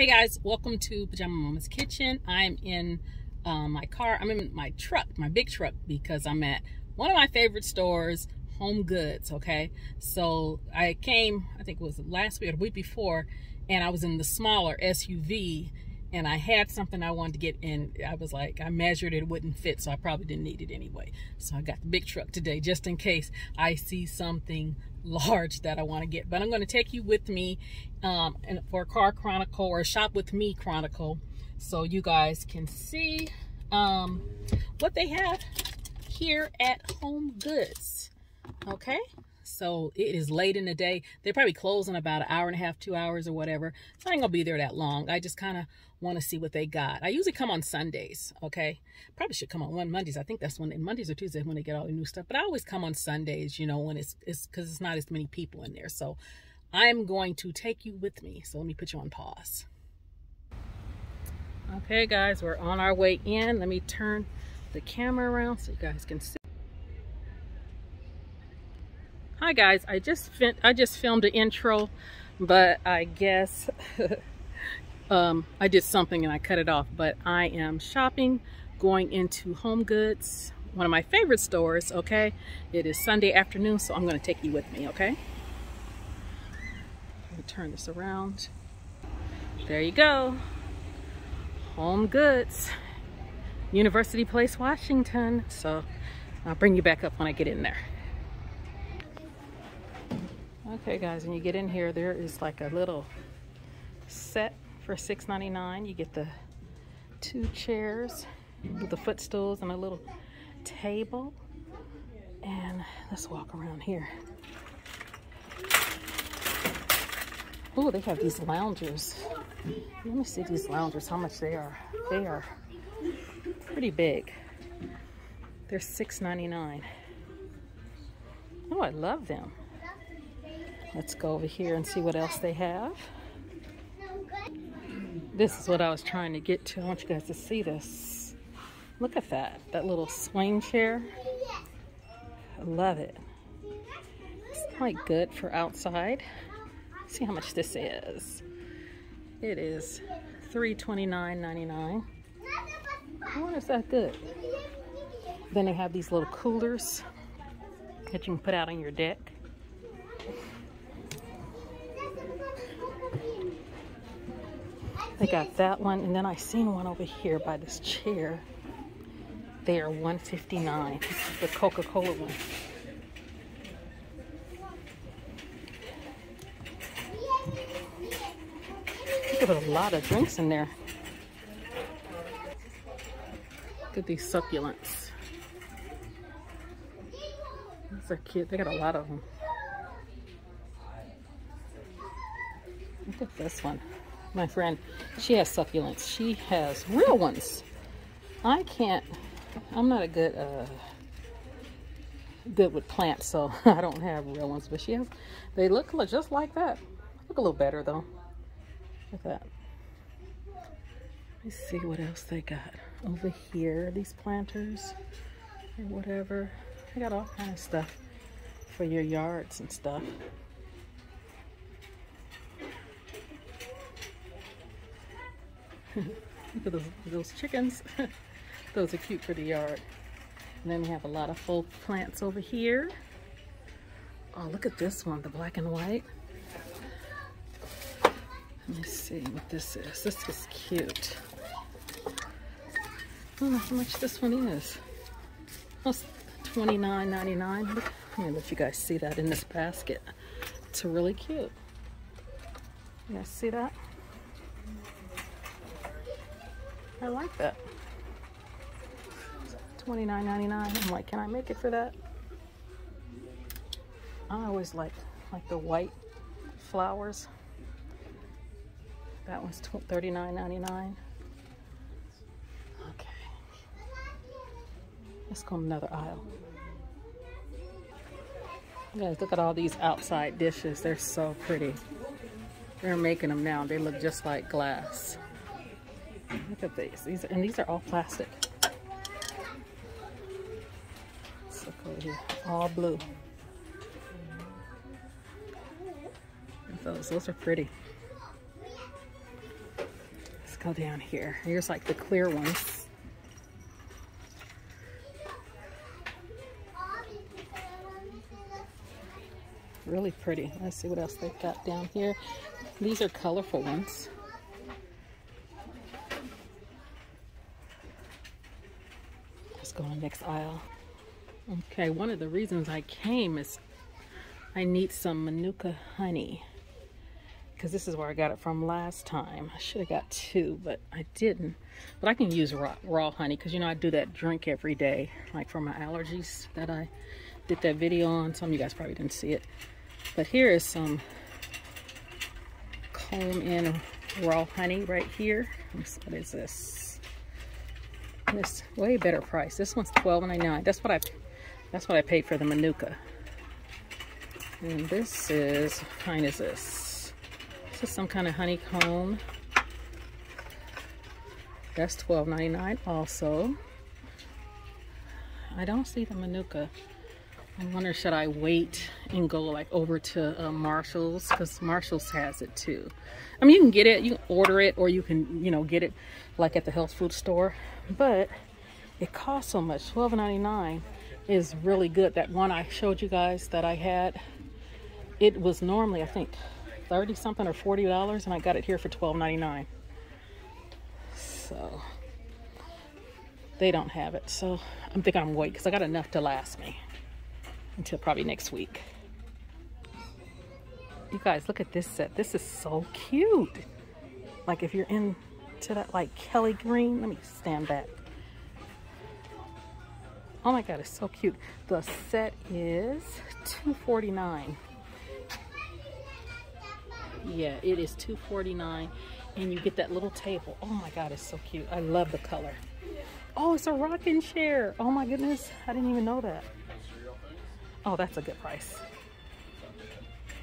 Hey guys, welcome to Pajama Mama's Kitchen. I'm in my car. I'm in my truck, my big truck, because I'm at one of my favorite stores, HomeGoods, okay? So I came, I think it was last week or the week before, and I was in the smaller SUV, and I had something I wanted to get in. I was like, I measured it wouldn't fit, so I probably didn't need it anyway. So I got the big truck today, just in case I see something large that I want to get. But I'm going to take you with me and for a car chronicle or a shop with me chronicle, so you guys can see what they have here at HomeGoods. Okay, so it is late in the day. They're probably closing about an hour and a half, 2 hours or whatever, so I ain't gonna be there that long. I just kind of want to see what they got. I usually come on Sundays, okay? Probably should come on Mondays. I think that's when, Mondays or Tuesdays when they get all the new stuff, but I always come on Sundays, you know, when it's because it's not as many people in there. So I'm going to take you with me. So let me put you on pause. Okay guys, we're on our way in. Let me turn the camera around so you guys can see. Hi guys, I just filmed an intro, but I guess I did something and I cut it off. But I am shopping, going into HomeGoods, one of my favorite stores, okay? It is Sunday afternoon, so I'm gonna take you with me, okay? Let me turn this around. There you go. HomeGoods, University Place, Washington. So I'll bring you back up when I get in there. Okay guys, when you get in here, there is like a little set for $6.99. You get the two chairs with the footstools and a little table. And let's walk around here. Oh, they have these loungers. Let me see these loungers, how much they are. They are pretty big. They're $6.99. Oh, I love them. Let's go over here and see what else they have. This is what I was trying to get to. I want you guys to see this. Look at that, that little swing chair. I love it. It's quite good for outside. See how much this is. It is $329.99. I wonder if that's good. Then they have these little coolers that you can put out on your deck. I got that one, and then I seen one over here by this chair. They are $159, the Coca-Cola one. You could put a lot of drinks in there. Look at these succulents. These are cute. They got a lot of them. Look at this one. My friend, she has succulents. She has real ones. I can't, I'm not a good good with plants, so I don't have real ones, but she has, they look just like that. Look a little better though. Look at that. Let's see what else they got over here. These planters or whatever. They got all kind of stuff for your yards and stuff. Look at those chickens. Those are cute for the yard. And then we have a lot of full plants over here. Oh, look at this one, the black and white. Let me see what this is. This is cute. I don't know how much this one is. That's $29.99. Let me let you guys see that in this basket. It's really cute. You guys see that? I like that. $29.99. I'm like, can I make it for that? I always like the white flowers. That one's $39.99. Okay. Let's go another aisle. You guys, look at all these outside dishes. They're so pretty. They're making them now. They look just like glass. Look at these. These are all plastic. Let's look over here. All blue. Those are pretty. go down here. Here's like the clear ones. Really pretty. Let's see what else they've got down here. These are colorful ones. Let's go on the next aisle. Okay, one of the reasons I came is I need some Manuka honey, because this is where I got it from last time. I should have got two, but I didn't. But I can use raw honey, because you know I do that drink every day, like for my allergies that I did that video on. Some of you guys probably didn't see it. But here is some comb in raw honey right here. What is this? This way better price. This one's $12.99. That's what I paid for the Manuka. And this is, what kind is this? This is some kind of honeycomb. That's $12.99 also. I don't see the Manuka. I wonder, should I wait and go like over to Marshall's, because Marshall's has it too. I mean, you can get it, you can order it, or you can, you know, get it like at the health food store, but it costs so much. $12.99 is really good. That one I showed you guys that I had, it was normally, I think, 30 something or $40, and I got it here for $12.99. So they don't have it, so I'm thinking I'm wait, because I got enough to last me until probably next week. You guys, look at this set. This is so cute. Like if you're into that, like Kelly green. Let me stand back. Oh my God, it's so cute. The set is $2.49. Yeah, it is $2.49, and you get that little table. Oh my God, it's so cute. I love the color. Oh, it's a rocking chair. Oh my goodness, I didn't even know that. Oh, that's a good price.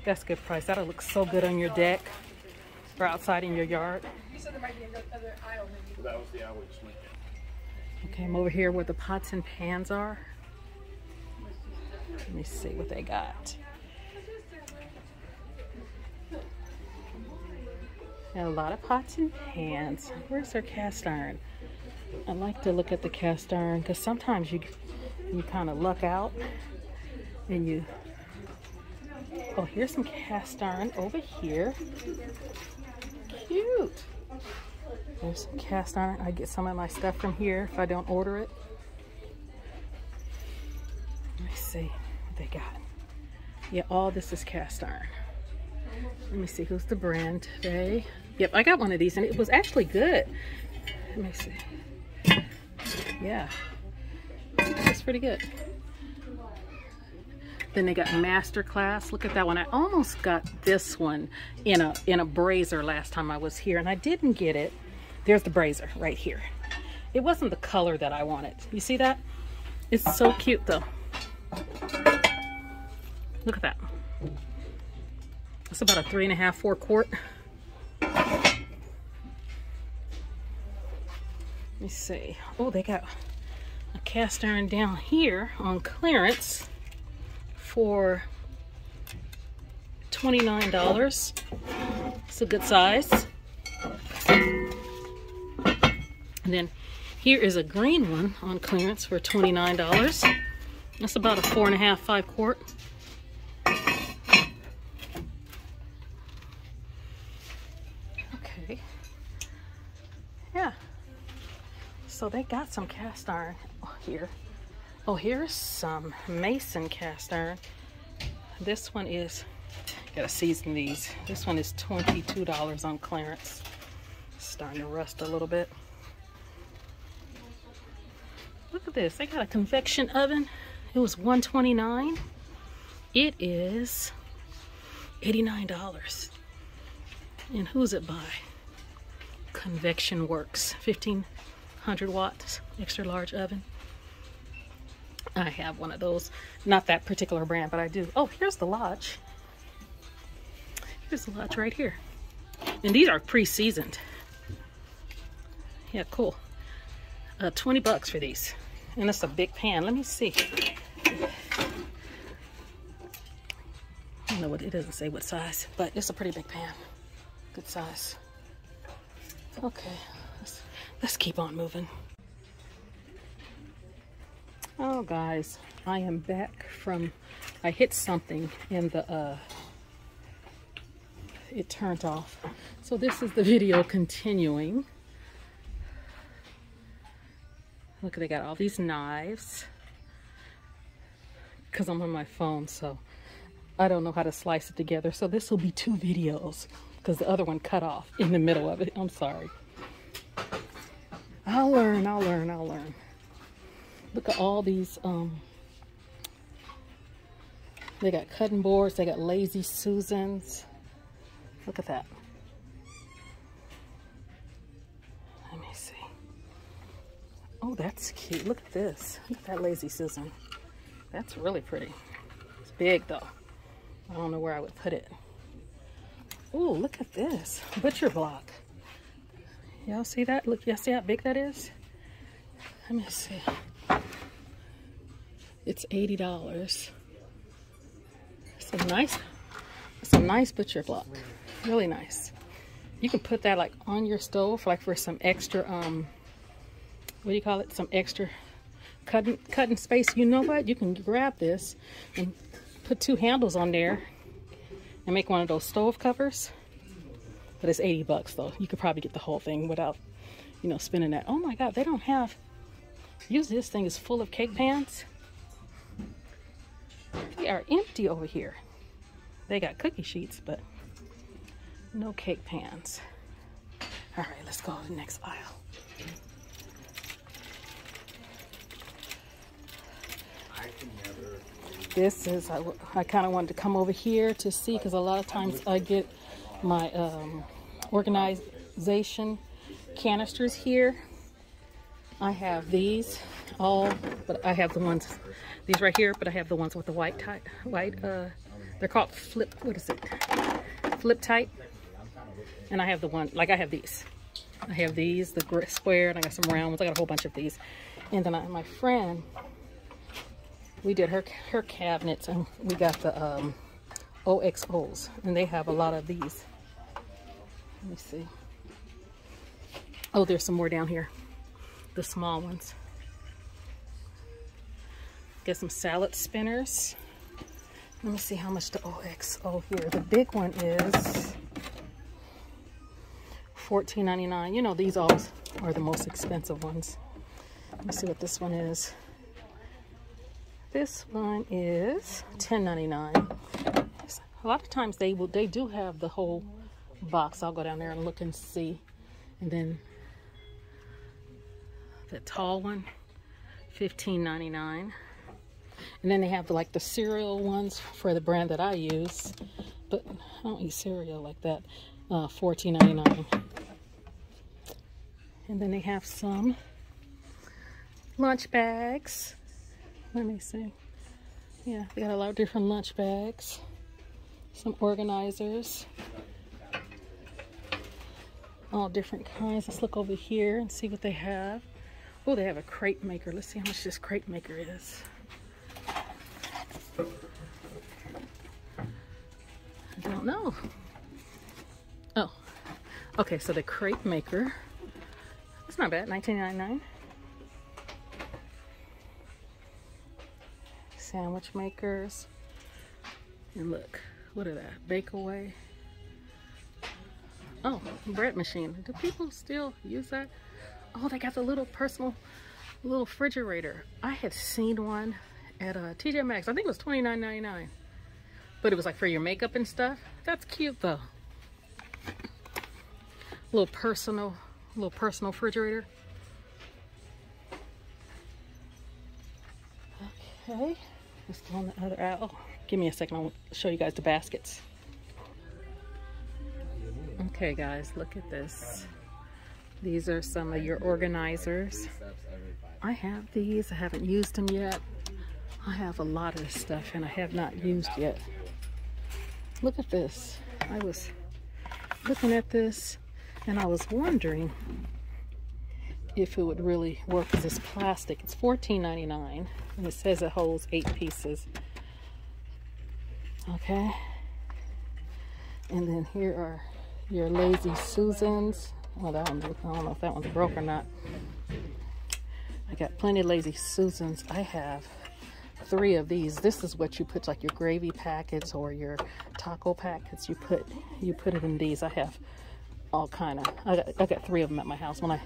That's a good price. That'll look so good on your deck or outside in your yard. You said there might be another aisle. That was the aisle we just went in. Okay, I'm over here where the pots and pans are. Let me see what they got. And a lot of pots and pans. Where's their cast iron? I like to look at the cast iron, because sometimes you kind of luck out and you... Oh, here's some cast iron over here. Cute. There's some cast iron. I get some of my stuff from here if I don't order it. Let me see what they got. Yeah, all this is cast iron. Let me see, who's the brand today? Yep, I got one of these and it was actually good. Let me see. Yeah, it's pretty good. Then they got Masterclass. Look at that one. I almost got this one in a brazier last time I was here, and I didn't get it. There's the brazier right here. It wasn't the color that I wanted. You see that? It's so cute though. Look at that. It's about a 3½, 4 quart. Let me see. Oh, they got a cast iron down here on clearance for $29. It's a good size. And then here is a green one on clearance for $29. That's about a 4½, 5 quart. Yeah, so they got some cast iron here. Oh, here's some Mason cast iron. This one is, gotta season these. This one is $22 on clearance. It's starting to rust a little bit. Look at this, they got a convection oven. It was $129. It is $89. And who's it by? Convection Works, 1500 watts, extra large oven. I have one of those, not that particular brand, but I do. Oh, here's the Lodge. Here's the Lodge right here. And these are pre-seasoned. Yeah, cool. $20 for these. And that's a big pan. Let me see. I don't know what, it doesn't say what size, but it's a pretty big pan. Good size. Okay, let's keep on moving. Oh guys, I am back from, I hit something in the, it turned off. So this is the video continuing. Look, they got all these knives. Because I'm on my phone, so I don't know how to slice it together. So this will be two videos because the other one cut off in the middle of it. I'm sorry. I'll learn, I'll learn, I'll learn. Look at all these, they got cutting boards, they got Lazy Susans. Look at that. Let me see. Oh, that's cute. Look at this. Look at that Lazy Susan. That's really pretty. It's big though. I don't know where I would put it. Ooh, look at this. Butcher block. Y'all see that? Look, y'all see how big that is? Let me see. It's $80. It's a nice butcher block. Really nice. You can put that like on your stove, like for some extra, what do you call it? Some extra cutting space. You know what? You can grab this and put two handles on there and make one of those stove covers. But it's $80 though. You could probably get the whole thing without, you know, spending that. Oh my God, they don't have, usually this thing is full of cake pans. They are empty over here. They got cookie sheets, but no cake pans. All right, let's go to the next aisle. This is, I kind of wanted to come over here to see, because a lot of times I get my organization canisters here. I have these all, but I have the ones, these right here, but I have the ones with the white tie, white, they're called flip, what is it? Flip tight. And I have the one, like I have these. I have these, the grit square, and I got some round ones. I got a whole bunch of these. And then my friend, we did her cabinets, and we got the OXOs, and they have a lot of these. Let me see. Oh, there's some more down here. The small ones. Get some salad spinners. Let me see how much the OXO here. The big one is $14.99. You know, these always are the most expensive ones. Let me see what this one is. This one is $10.99. A lot of times they do have the whole box. I'll go down there and look and see. And then the tall one, $15.99. And then they have like the cereal ones for the brand that I use, but I don't eat cereal like that. $14.99. And then they have some lunch bags. Let me see. Yeah, they got a lot of different lunch bags. Some organizers. All different kinds. Let's look over here and see what they have. Oh, they have a crepe maker. Let's see how much this crepe maker is. I don't know. Oh. Okay, so the crepe maker. It's not bad. $19.99. Sandwich makers, and look, what are that? Bake away. Oh, bread machine. Do people still use that? Oh, they got the little personal little refrigerator. I had seen one at TJ Maxx. I think it was $29.99, but it was like for your makeup and stuff. That's cute though. Little personal refrigerator. Okay. Let's go on the other aisle. Oh, give me a second, I'll show you guys the baskets. Okay guys, look at this. These are some of your organizers. I have these, I haven't used them yet. I have a lot of this stuff and I have not used yet. Look at this. I was looking at this and I was wondering if it would really work as this plastic. It's $14.99 and it says it holds 8 pieces. Okay, and then here are your Lazy Susans. Well, that one's, I don't know if that one's broke or not. I got plenty of Lazy Susans. I have 3 of these. This is what you put like your gravy packets or your taco packets. You put it in these. I have all kind of, I got 3 of them at my house. When I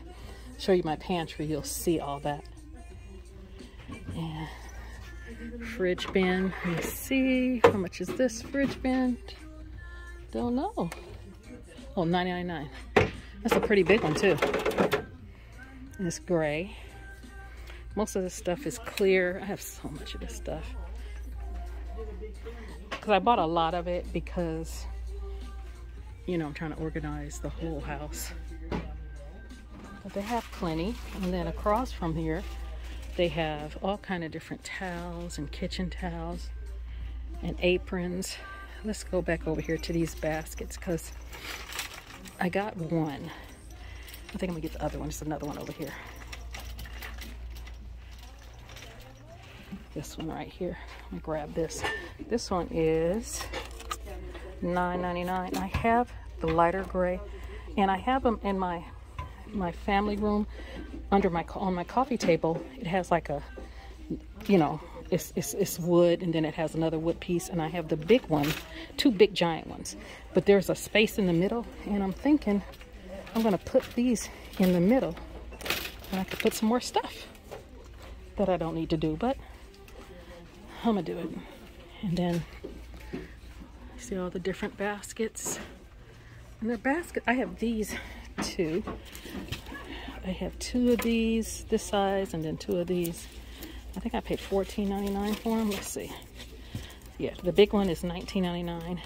show you my pantry, you'll see all that. And fridge bin, let me see, how much is this fridge bin? Don't know. Oh, $9.99. That's a pretty big one too. And it's gray. Most of this stuff is clear. I have so much of this stuff. Because I bought a lot of it because, you know, I'm trying to organize the whole house. But they have plenty. And then across from here, they have all kind of different towels and kitchen towels and aprons. Let's go back over here to these baskets because I got one. I think I'm gonna get the other one. There's another one over here. This one right here. Let me grab this. This one is $9.99. I have the lighter gray, and I have them in my family room under on my coffee table. It has like a, you know, it's wood, and then it has another wood piece, and I have the big one, 2 big giant ones. But there's a space in the middle, and I'm thinking I'm gonna put these in the middle, and I could put some more stuff that I don't need to do, but I'm gonna do it. And then see all the different baskets. And their basket, I have these 2. I have 2 of these this size, and then 2 of these. I think I paid $14.99 for them. Let's see. Yeah, the big one is $19.99.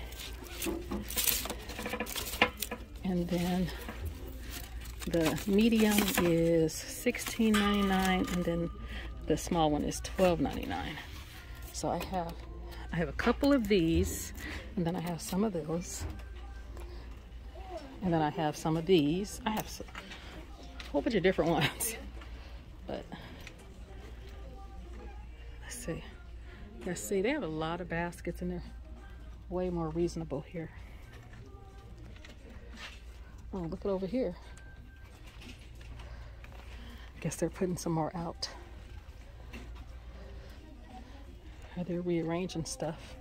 And then the medium is $16.99, and then the small one is $12.99. So I have a couple of these, and then I have some of those, and then I have some of these. I have a whole bunch of different ones. But let's see. Let's see. They have a lot of baskets, and they're way more reasonable here. Oh, look at over here. I guess they're putting some more out. Or they're rearranging stuff.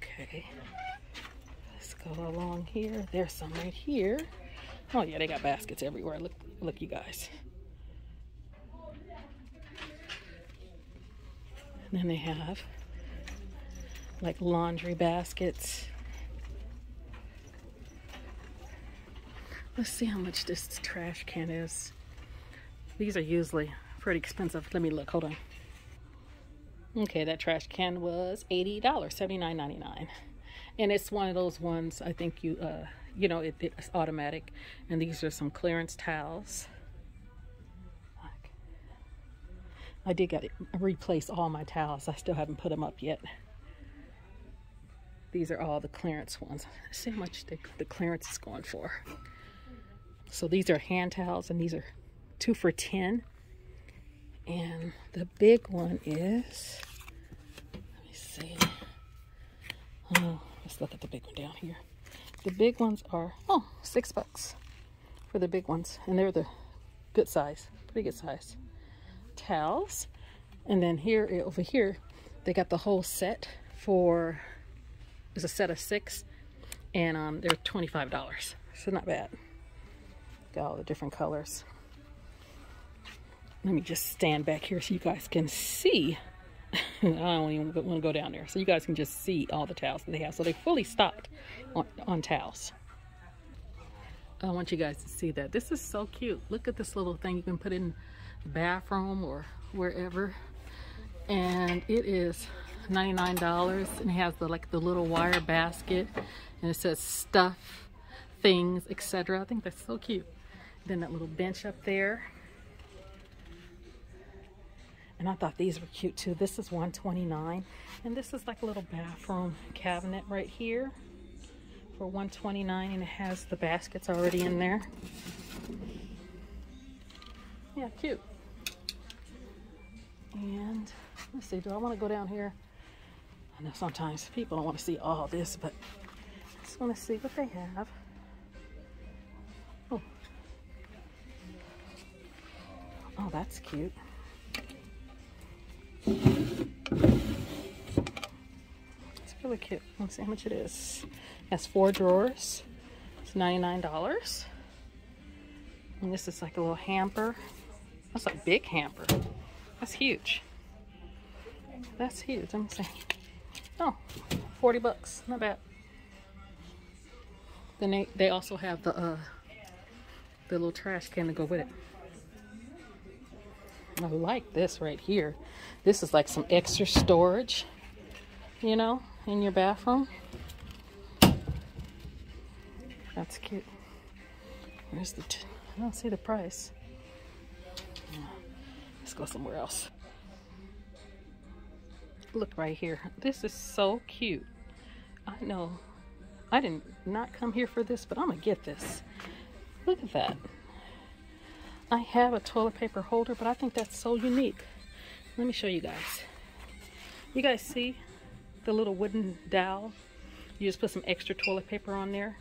Okay. Let's go along here. There's some right here. Oh yeah, they got baskets everywhere. Look you guys. And then they have like laundry baskets. Let's see how much this trash can is. These are usually pretty expensive. Let me look. Hold on. Okay, that trash can was $80, $79.99. And it's one of those ones, I think you, you know, it's automatic. And these are some clearance towels. I did get replace all my towels. I still haven't put them up yet. These are all the clearance ones. Let's see how much the clearance is going for. So these are hand towels, and these are 2 for $10. And the big one is, let me see. Oh, let's look at the big one down here. The big ones are, oh, $6 for the big ones. And they're the good size, pretty good size towels. And then here, over here, they got the whole set for, it's a set of 6. And they're $25, so not bad. Got all the different colors. Let me just stand back here so you guys can see. I don't even want to go down there. So you guys can just see all the towels that they have. So they fully stocked on towels. I want you guys to see that. This is so cute. Look at this little thing you can put in the bathroom or wherever. And it is $99. And it has the, like, the little wire basket. And it says stuff, things, etc. I think that's so cute. Then that little bench up there. And I thought these were cute too. This is $129, and this is like a little bathroom cabinet right here for $129, and it has the baskets already in there. Yeah, cute. And let's see, do I want to go down here? I know sometimes people don't want to see all this, but just want to see what they have. Oh, oh, that's cute. It's really cute. Let's see how much it is. It has 4 drawers. It's $99. And this is like a little hamper. That's like a big hamper. That's huge. That's huge. Let me see. Oh, 40 bucks. Not bad. Then they also have the little trash can to go with it. I like this right here. This is like some extra storage, you know, in your bathroom. That's cute. Where's the... I don't see the price. Let's go somewhere else. Look right here. This is so cute. I know I did not come here for this, but I'm gonna get this. Look at that. I have a toilet paper holder, but I think that's so unique. Let me show you guys. You guys see the little wooden dowel? You just put some extra toilet paper on there.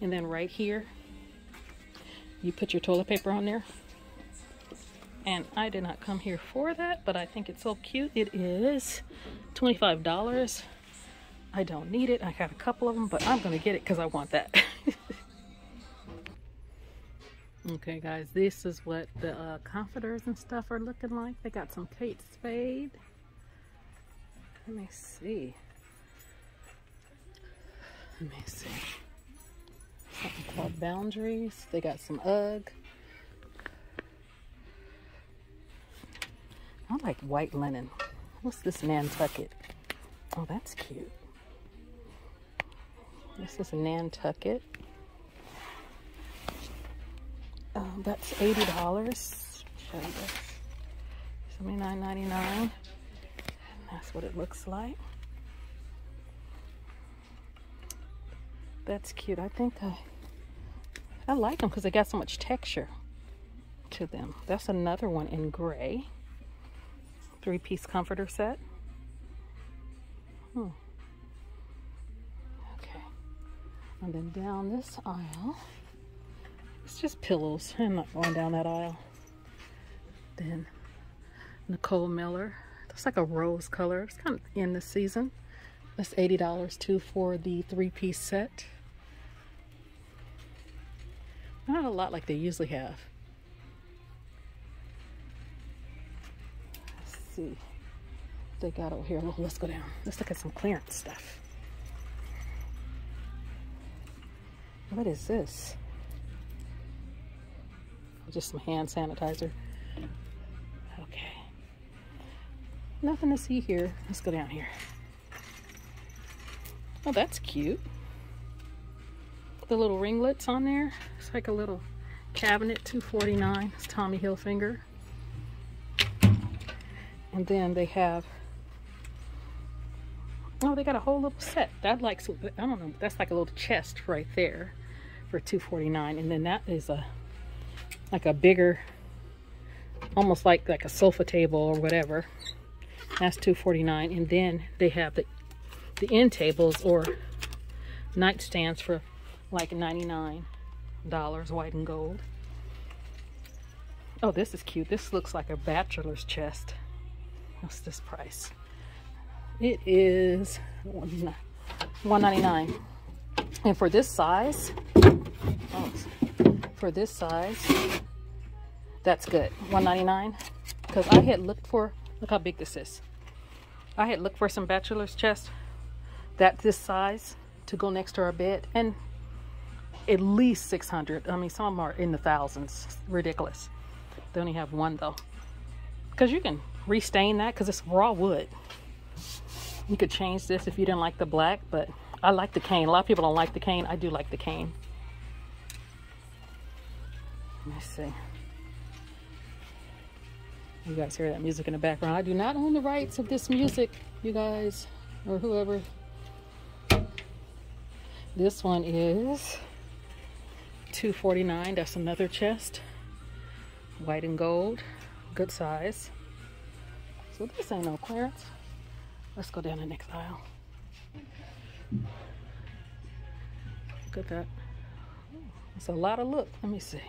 And then right here, you put your toilet paper on there. And I did not come here for that, but I think it's so cute. It is $25. I don't need it. I got a couple of them, but I'm gonna get it because I want that. Okay guys, this is what the comforters and stuff are looking like. They got some Kate Spade. Let me see. Let me see. Something called Boundaries. They got some Ugg. I like white linen. What's this, Nantucket? Oh, that's cute. This is Nantucket. That's $80. Show you this. $79.99. And that's what it looks like. That's cute. I think I like them because they got so much texture to them. That's another one in gray. 3-piece comforter set. Okay. And then down this aisle, it's just pillows. I'm not going down that aisle. Then Nicole Miller. That's like a rose color. It's kind of in the season. That's $80 too for the 3-piece set. Not a lot like they usually have. Let's see what they got over here. Oh, let's go down. Let's look at some clearance stuff. What is this? Just some hand sanitizer. Okay. Nothing to see here. Let's go down here. Oh, that's cute. The little ringlets on there. It's like a little cabinet, $249. It's Tommy Hilfiger. And then they have, oh, they got a whole little set. That likes, I don't know, that's like a little chest right there for $249. And then that is a, like a bigger, almost like a sofa table or whatever. That's $249. And then they have the end tables or nightstands for like $99, white and gold. Oh, this is cute. This looks like a bachelor's chest. What's this price? It is $199. And for this size, oh, for this size, that's good. $199. Because I had looked for, look how big this is. I had looked for some bachelor's chest that this size to go next to our bed, and at least $600. I mean, some of them are in the thousands. It's ridiculous. They only have one though. Because you can restain that because it's raw wood. You could change this if you didn't like the black, but I like the cane. A lot of people don't like the cane. I do like the cane. Let me see. You guys hear that music in the background. I do not own the rights of this music, you guys, or whoever. This one is $249. That's another chest, white and gold, good size. So this ain't no clearance. Let's go down the next aisle. look at that. It's a lot of look. Let me see.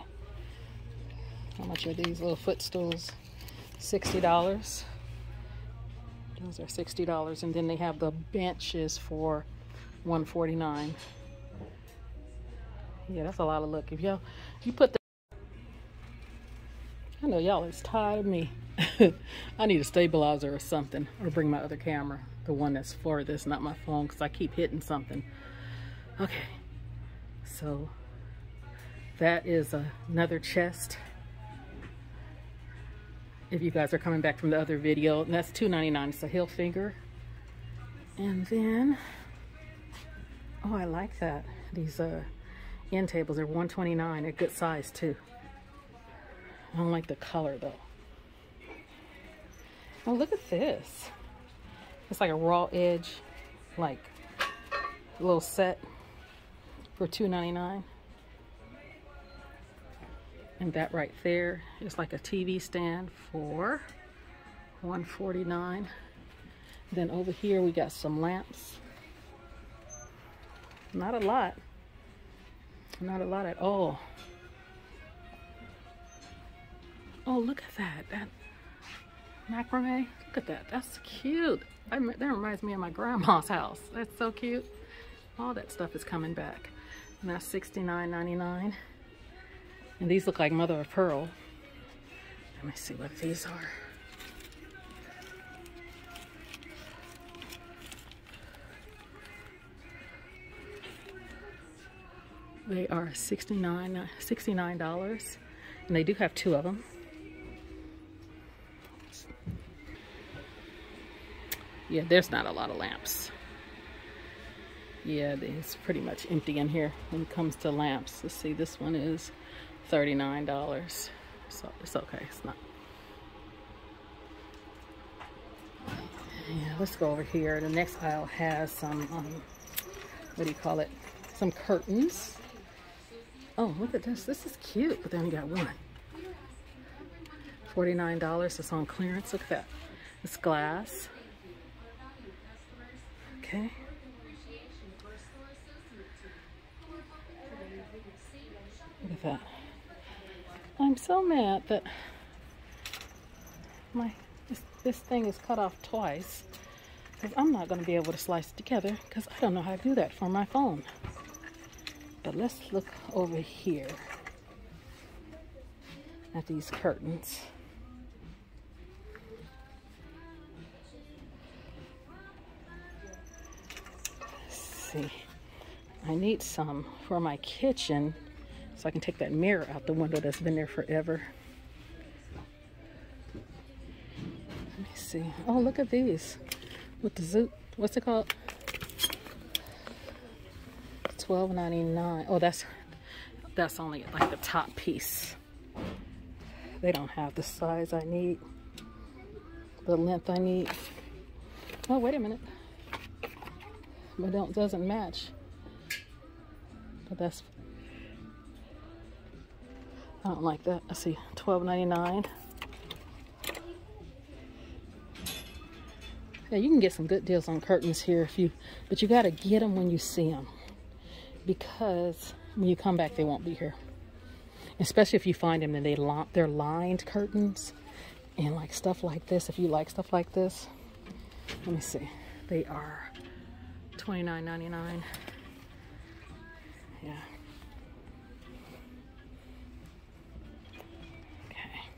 How much are these little footstools? $60. Those are $60. And then they have the benches for $149. Yeah, that's a lot of look. If y'all, you put the, I know y'all is tired of me. I need a stabilizer or something, or bring my other camera, the one that's for this, not my phone, because I keep hitting something. Okay, so that is another chest. If you guys are coming back from the other video, and that's $2.99. It's a Hilfiger. And then, oh, I like that. These end tables are $129. They're good size too. I don't like the color though. Oh, look at this. It's like a raw edge, like little set for $2.99. And that right there is like a TV stand for $149. Then over here we got some lamps. Not a lot. Not a lot at all. Oh, look at that. That macrame. Look at that. That's cute. That reminds me of my grandma's house. That's so cute. All that stuff is coming back. And that's $69.99. And these look like mother of pearl. Let me see what these are. They are $69, and they do have two of them. Yeah, there's not a lot of lamps. Yeah, it's pretty much empty in here when it comes to lamps. Let's see, this one is $39. So it's okay, it's not. Yeah, let's go over here. The next aisle has some, what do you call it? Some curtains. Oh, look at this. This is cute, but they only got one. $49. It's on clearance. Look at that. It's glass. Okay. Look at that. I'm so mad that my this thing is cut off twice, because I'm not going to be able to slice it together because I don't know how to do that for my phone. But let's look over here at these curtains. Let's see. I need some for my kitchen so I can take that mirror out the window that's been there forever. Let me see. Oh, look at these. With the zoot, what's it called? $12.99. Oh, that's only like the top piece. They don't have the size I need, the length I need. Oh, wait a minute. But it doesn't match. But that's, I don't like that. I see $12.99. Yeah, you can get some good deals on curtains here if you, but you got to get them when you see them, because when you come back they won't be here. Especially if you find them and they're lined curtains and like stuff like this. If you like stuff like this, let me see. They are $29.99. Yeah. Okay.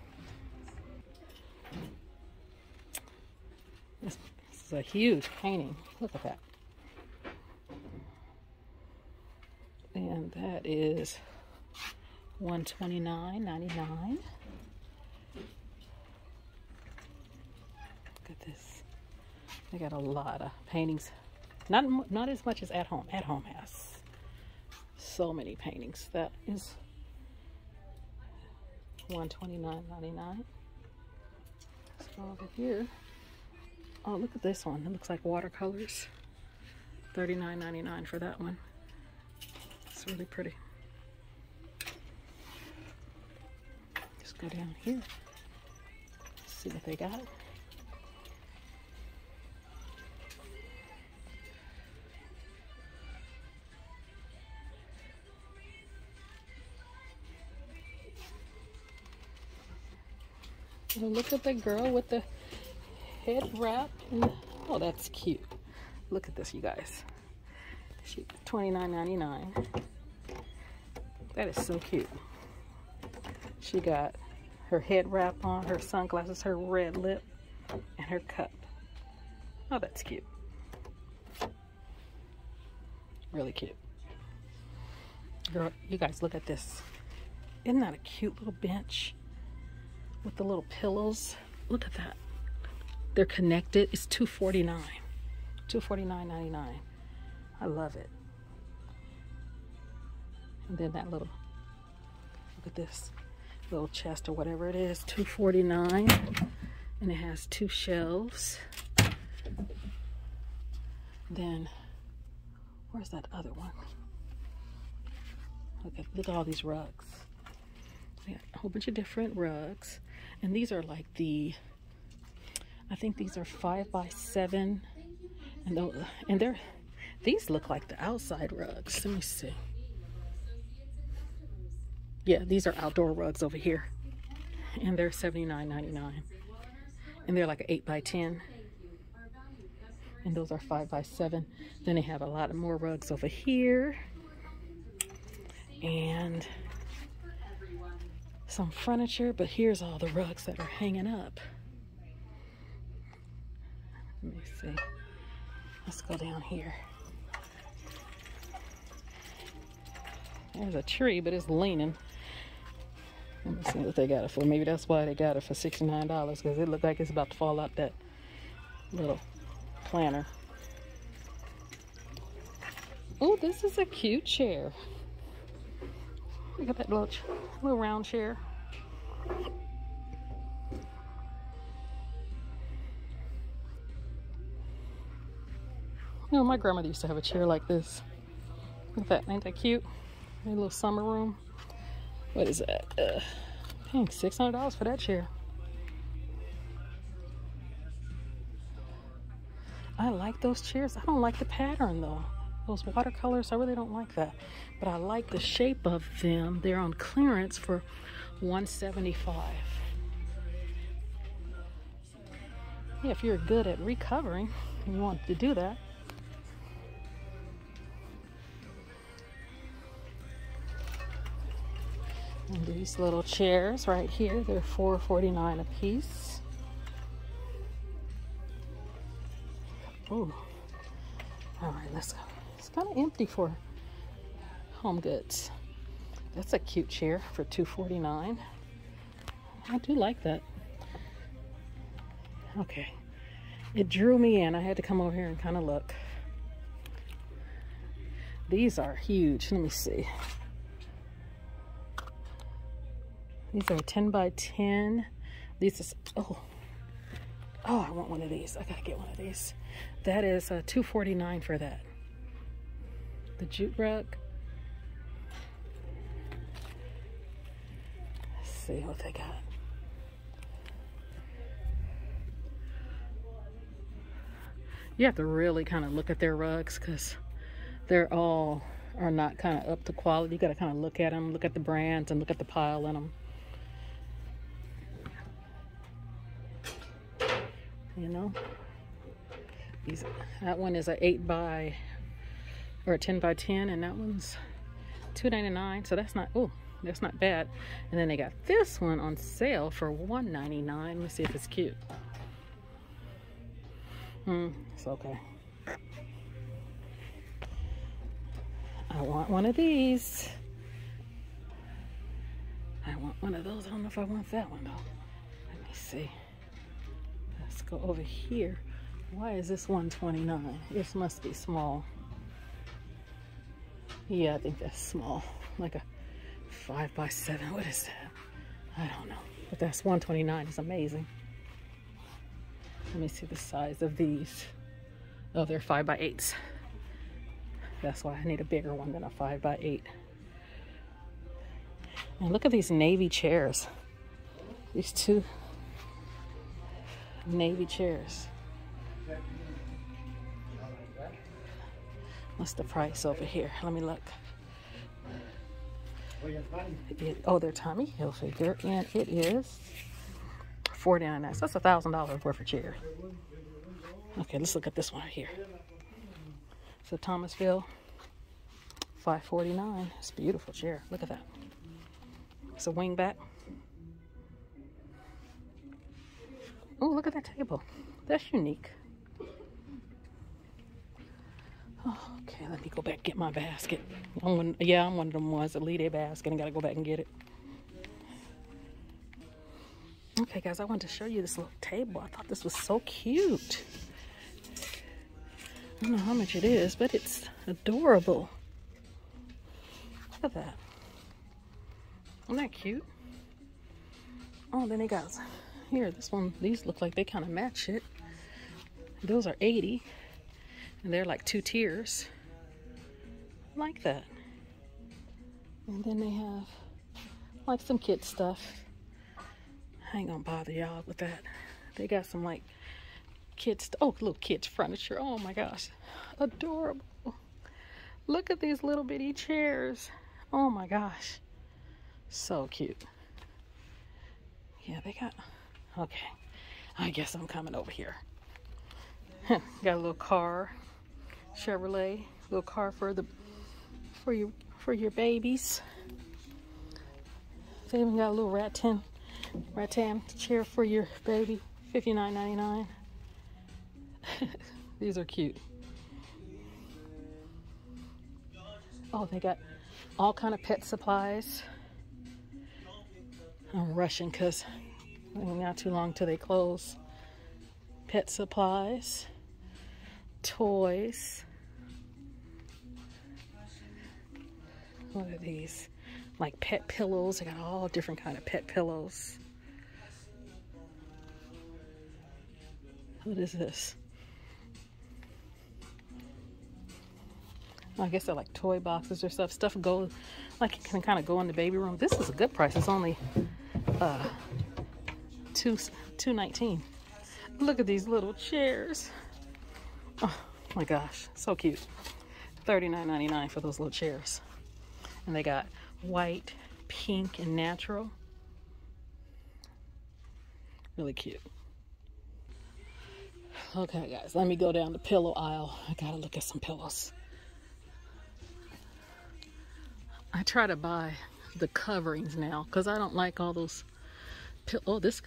It's a huge painting. Look at that. And that is $129.99. Look at this. They got a lot of paintings. Not as much as At Home. At Home has so many paintings. That is $129.99. Let's go over here. Oh, look at this one. It looks like watercolors. $39.99 for that one. It's really pretty. Just go down here, see what they got. And look at the girl with the head wrap. And, oh, that's cute. Look at this, you guys. She $29.99. That is so cute. She got her head wrap on, her sunglasses, her red lip, and her cup. Oh, that's cute. Really cute. Girl, you guys, look at this. Isn't that a cute little bench with the little pillows? Look at that. They're connected. It's $249. $249.99. I love it. And then that little, look at this little chest or whatever it is, $249. And it has two shelves. Then, where's that other one? Look at all these rugs. We got a whole bunch of different rugs. And these are like the, I think these are 5 by 7. And they're, these look like the outside rugs. Let me see. Yeah, these are outdoor rugs over here. And they're $79.99. And they're like an 8 by 10. And those are 5 by 7. Then they have a lot of more rugs over here. And some furniture, but here's all the rugs that are hanging up. Let me see. Let's go down here. There's a tree, but it's leaning. Let me see what they got it for. Maybe that's why they got it for $69, because it looked like it's about to fall out that little planter. Oh, this is a cute chair. Look at that little round chair. You know, my grandmother used to have a chair like this. Look at that, ain't that cute? A little summer room. What is that? Dang, $600 for that chair. I like those chairs. I don't like the pattern though. Those watercolors, I really don't like that, but I like the shape of them. They're on clearance for $175. Yeah, if you're good at recovering and you want to do that. And these little chairs right here, they're $4.49 a piece. Oh, all right, let's go. It's kind of empty for HomeGoods. That's a cute chair for $249. I do like that. Okay. It drew me in. I had to come over here and kind of look. These are huge. Let me see. These are 10 by 10. These is, oh, I want one of these. I gotta get one of these. That is $249 for that. The jute rug. Let's see what they got. You have to really kind of look at their rugs because they're all are not kind of up to quality. You got to kind of look at them, look at the brands, and look at the pile in them. You know, these, that one is a 8 by. Or a 10 by 10, and that one's $2.99, so that's not, oh, that's not bad. And then they got this one on sale for $1.99. Let me see if it's cute. It's okay. I want one of these. I want one of those. I don't know if I want that one though. Let me see. Let's go over here. Why is this $129? This must be small. Yeah, I think that's small, like a 5 by 7. What is that? I don't know, but that's $129. It's amazing. Let me see the size of these. Oh, they're 5 by 8s. That's why I need a bigger one than a 5 by 8. And look at these navy chairs. These two navy chairs. What's the price over here? Let me look. It, oh, they're Tommy Hilfiger, and it is $4.99. So that's $1,000 worth of chairs. Okay, let's look at this one right here. So Thomasville, $5.49. It's a beautiful chair. Look at that. It's a wing back. Oh, look at that table. That's unique. Oh, okay, let me go back and get my basket. I'm one of them ones that leave their basket and gotta go back and get it. Okay, guys, I wanted to show you this little table. I thought this was so cute. I don't know how much it is, but it's adorable. Look at that. Isn't that cute? Oh, then they got here. This one, these look like they kind of match it. Those are $80. And they're like two tiers. I like that. And then they have like some kid stuff. I ain't gonna bother y'all with that. They got some like kids, oh, little kids furniture. Oh my gosh, adorable. Look at these little bitty chairs. Oh my gosh, so cute. Yeah, they got, okay, I guess I'm coming over here. Got a little car, Chevrolet, little car for your babies. They even got a little rattan chair for your baby, $59.99. These are cute. Oh, they got all kind of pet supplies. I'm rushing because not too long till they close. Pet supplies, toys. What are these? Like pet pillows. I got all different kind of pet pillows. What is this? I guess they're like toy boxes or stuff. Stuff goes, like it can kind of go in the baby room. This is a good price. It's only $2.19. Look at these little chairs. Oh my gosh, so cute. $39.99 for those little chairs. And they got white, pink, and natural. Really cute. Okay, guys, let me go down the pillow aisle. I gotta look at some pillows. I try to buy the coverings now because I don't like all those pillows. Oh, this,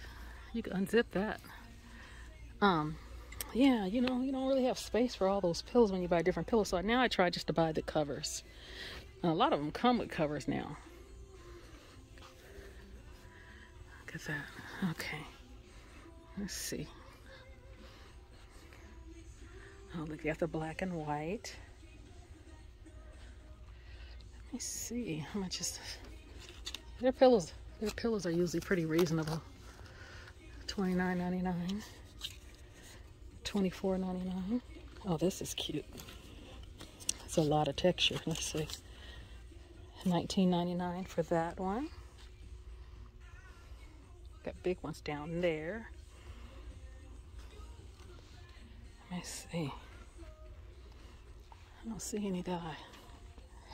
you can unzip that. Yeah, you know, you don't really have space for all those pillows when you buy different pillows. So now I try just to buy the covers. And a lot of them come with covers now. Look at that. Okay. Let's see. Oh, look, you got the black and white. Let me see how much is this. Their pillows are usually pretty reasonable. $29.99. $24.99. Oh, this is cute. It's a lot of texture. Let's see. $19.99 for that one. Got big ones down there. Let me see. I don't see any that I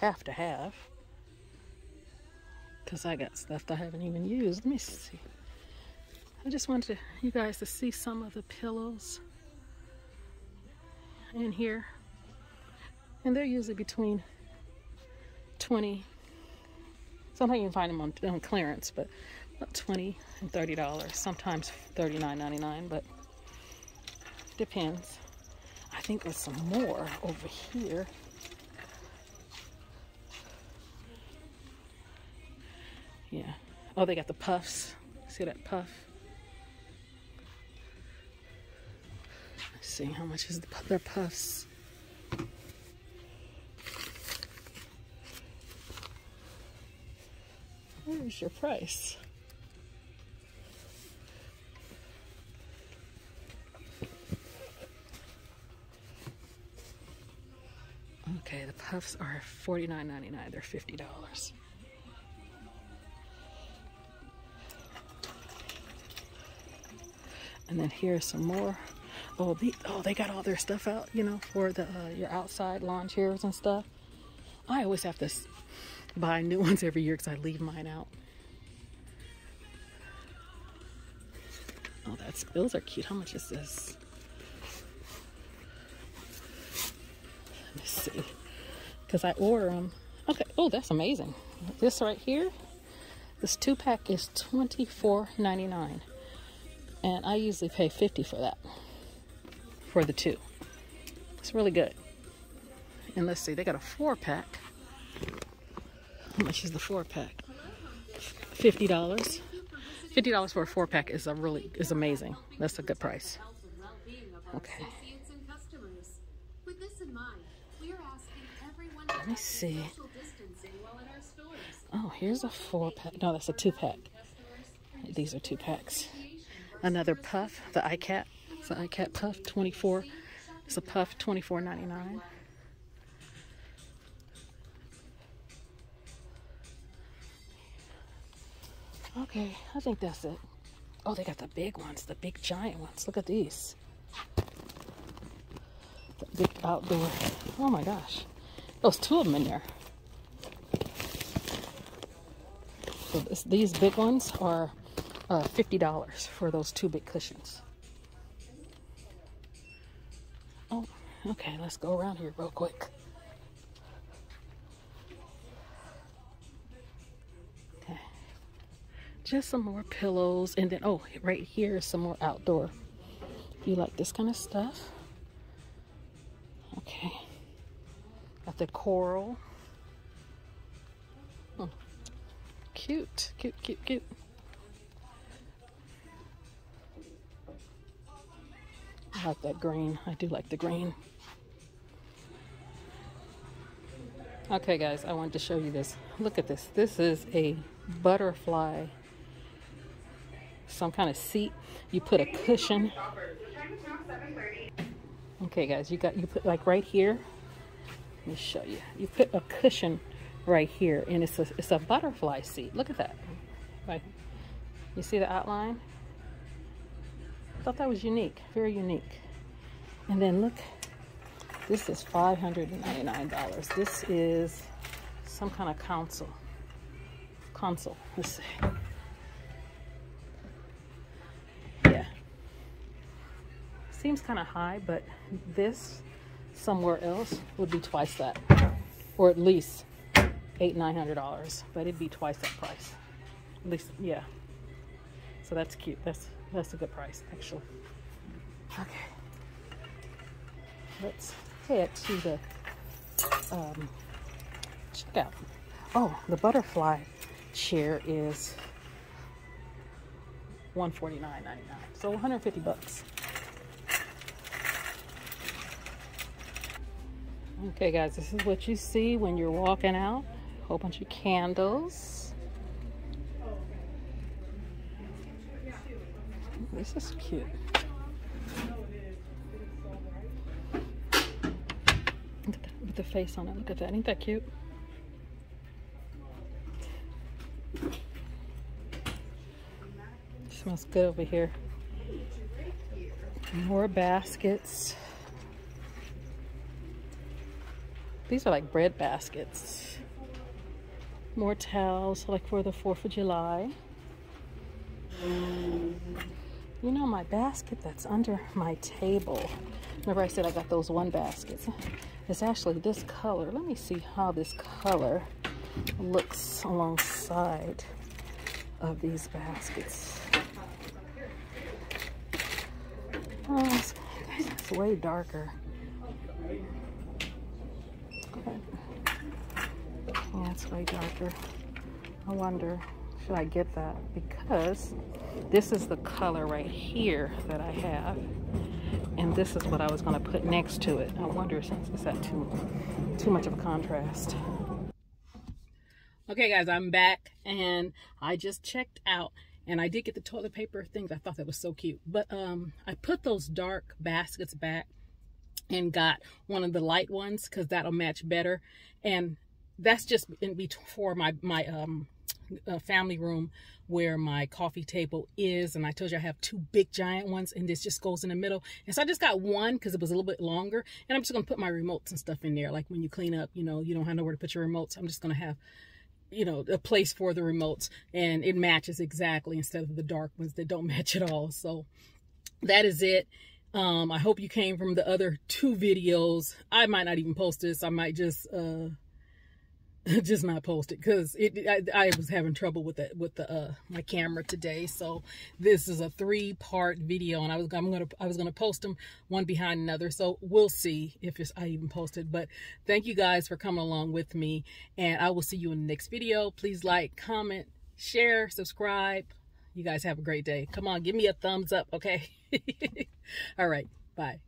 have to have because I got stuff that I haven't even used. Let me see. I just wanted you guys to see some of the pillows in here, and they're usually between 20. Sometimes you can find them on clearance, but about $20 and $30. Sometimes $39.99, but depends. I think there's some more over here. Yeah. Oh, they got the puffs. See that puff? See how much is their puffs. Where's your price? Okay, the puffs are $49.99. They're $50. And then here's some more. Oh, they got all their stuff out, you know, for the your outside lawn chairs and stuff. I always have to buy new ones every year because I leave mine out. Oh, that's, those are cute. How much is this? Let me see, because I order them. Okay. Oh, that's amazing. This right here, this 2-pack is $24.99, and I usually pay $50 for that, for the 2. It's really good. And let's see, they got a 4-pack. How much is the 4-pack? $50. $50 for a 4-pack is amazing. That's a good price. Okay. Let me see. Oh, here's a 4-pack. No, that's a 2-pack. These are 2-packs. Another puff, the iCat. It's an iCat puff, 24. It's a puff, $24.99. Okay, I think that's it. Oh, they got the big ones, the big giant ones. Look at these. The big outdoor. Oh my gosh. There's 2 of them in there. So these big ones are $50 for those 2 big cushions. Oh, okay, let's go around here real quick. Just some more pillows, and then oh, right here is some more outdoor. If you like this kind of stuff. Okay, got the coral. Oh, cute, cute, cute, cute. I like that green. I do like the green. Okay, guys, I wanted to show you this. Look at this. This is a butterfly. Some kind of seat. You put a cushion. Okay, guys, you put like right here. Let me show you. You put a cushion right here, and it's a butterfly seat. Look at that. Right. You see the outline? I thought that was unique, very unique. And then look, this is $599. This is some kind of console. Let's see. Seems kind of high, but this somewhere else would be twice that, or at least $800-900, but it'd be twice that price at least. Yeah, so that's cute. That's a good price actually. Okay, let's head to the checkout. Oh, the butterfly chair is $149.99, so $150. Okay, guys, this is what you see when you're walking out. A whole bunch of candles. This is cute. Look at that, with the face on it. Look at that. Ain't that cute? Smells good over here. More baskets. These are like bread baskets. More towels, like for the 4th of July. You know, my basket that's under my table. Remember I said I got those one baskets. It's actually this color. Let me see how this color looks alongside of these baskets. Oh, it's way darker. Yeah, it's way darker. I wonder, should I get that? Because this is the color right here that I have, and this is what I was going to put next to it. I wonder, since is that too much of a contrast? Okay, guys, I'm back, and I just checked out, and I did get the toilet paper things. I thought that was so cute, but I put those dark baskets back and got one of the light ones because that'll match better. And that's just for my family room where my coffee table is. And I told you I have 2 big giant ones, and this just goes in the middle. And so I just got one because it was a little bit longer, and I'm just going to put my remotes and stuff in there. Like when you clean up, you know, you don't have nowhere to put your remotes. I'm just going to have you know, a place for the remotes, and it matches exactly instead of the dark ones that don't match at all. So that is it. I hope you came from the other two videos. I might not even post this. I might just not post it, because I was having trouble with it with the my camera today. So this is a three-part video, and I was gonna post them one behind another. So we'll see if I even posted. But thank you guys for coming along with me, and I will see you in the next video. Please like, comment, share, subscribe. You guys have a great day. Come on, give me a thumbs up, okay? All right, bye.